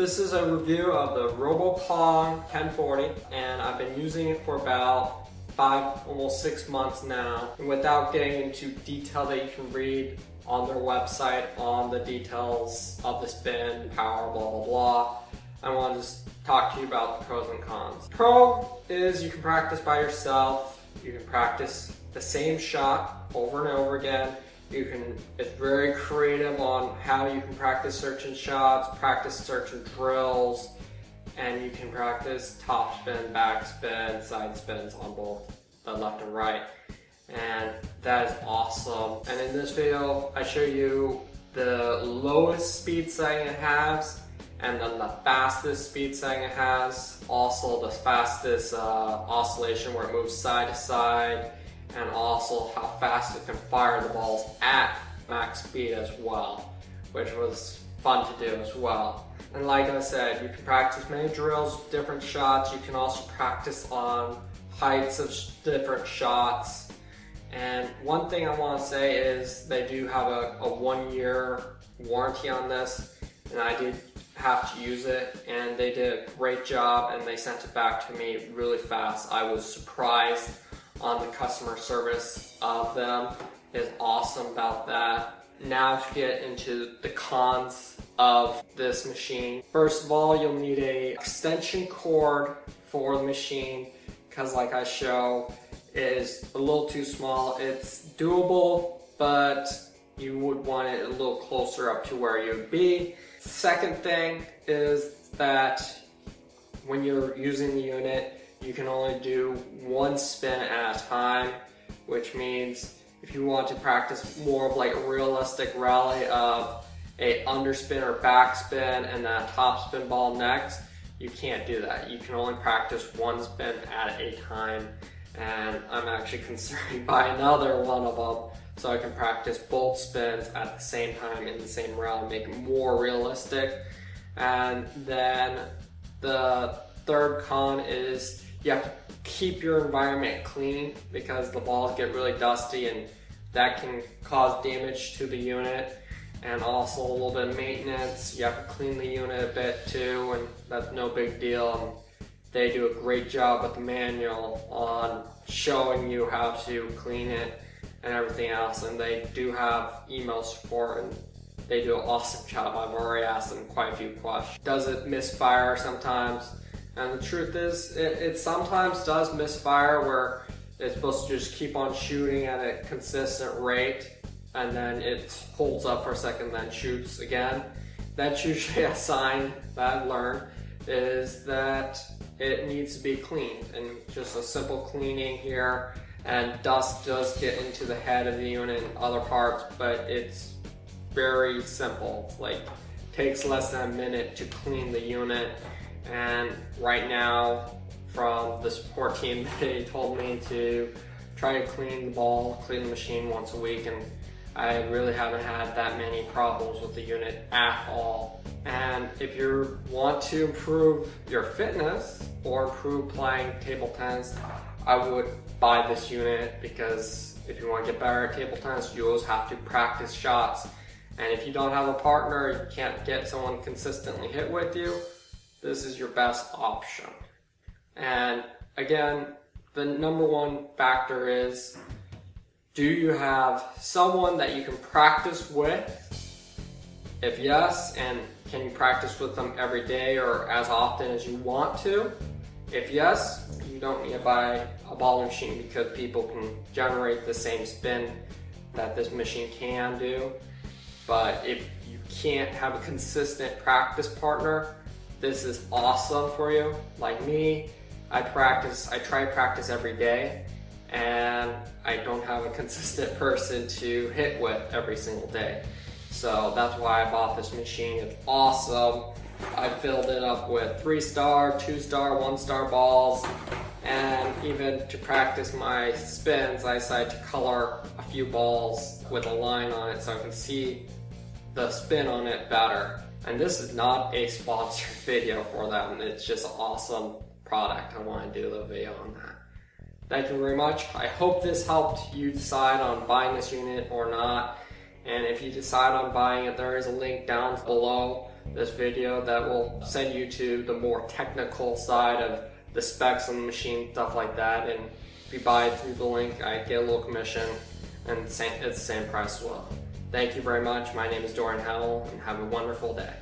This is a review of the RoboPong 1040, and I've been using it for about 5, almost 6 months now. And without getting into detail that you can read on their website on the details of the spin, power, blah, blah, blah, I want to just talk to you about the pros and cons. Pro is you can practice by yourself. You can practice the same shot over and over again. It's very creative on how you can practice certain shots, practice certain drills, and you can practice top spin, back spin, side spins on both the left and right. And that is awesome. And in this video, I show you the lowest speed setting it has, and then the fastest speed setting it has. Also the fastest oscillation where it moves side to side, and also how fast it can fire the balls at max speed as well, which was fun to do as well. And like I said, you can practice many drills, different shots. You can also practice on heights of different shots. And one thing I want to say is they do have a 1-year warranty on this, and I did have to use it, and they did a great job, and they sent it back to me really fast. I was surprised on the customer service of them. Is awesome about that. Now to get into the cons of this machine. First of all, you'll need an extension cord for the machine, because like I show, it is a little too small. It's doable, but you would want it a little closer up to where you'd be. Second thing is that when you're using the unit, you can only do one spin at a time, which means if you want to practice more of like a realistic rally of a underspin or backspin and then a topspin ball next, you can't do that. You can only practice one spin at a time, and I'm actually concerned by another one of them, so I can practice both spins at the same time in the same rally, make it more realistic. And then the third con is you have to keep your environment clean, because the balls get really dusty and that can cause damage to the unit, and also a little bit of maintenance. You have to clean the unit a bit too, and that's no big deal. They do a great job with the manual on showing you how to clean it and everything else, and they do have email support, and they do an awesome job. I've already asked them quite a few questions. Does it misfire sometimes? And the truth is, it sometimes does misfire, where it's supposed to just keep on shooting at a consistent rate, and then it holds up for a second, then shoots again. That's usually a sign that I've learned, is that it needs to be cleaned, and just a simple cleaning here, and dust does get into the head of the unit and other parts, but it's very simple. Like, takes less than a minute to clean the unit. And right now, from the support team, they told me to try to clean the ball, clean the machine once a week, and I really haven't had that many problems with the unit at all. And if you want to improve your fitness or improve playing table tennis, I would buy this unit, because if you want to get better at table tennis, you always have to practice shots. And if you don't have a partner, you can't get someone consistently hit with you, this is your best option. And again, the number one factor is, do you have someone that you can practice with? If yes, and can you practice with them every day or as often as you want to? If yes, you don't need to buy a ball machine, because people can generate the same spin that this machine can do. But if you can't have a consistent practice partner, this is awesome for you. Like me, I try to practice every day, and I don't have a consistent person to hit with every single day. So that's why I bought this machine. It's awesome. I filled it up with 3-star, 2-star, 1-star balls, and even to practice my spins, I decided to color a few balls with a line on it so I can see the spin on it better. And this is not a sponsored video for them. It's just an awesome product. I want to do a video on that. Thank you very much. I hope this helped you decide on buying this unit or not. And if you decide on buying it, there is a link down below this video that will send you to the more technical side of the specs on the machine, stuff like that. And if you buy it through the link, I get a little commission, and it's the same price as well. Thank you very much. My name is Dorian Howell, and have a wonderful day.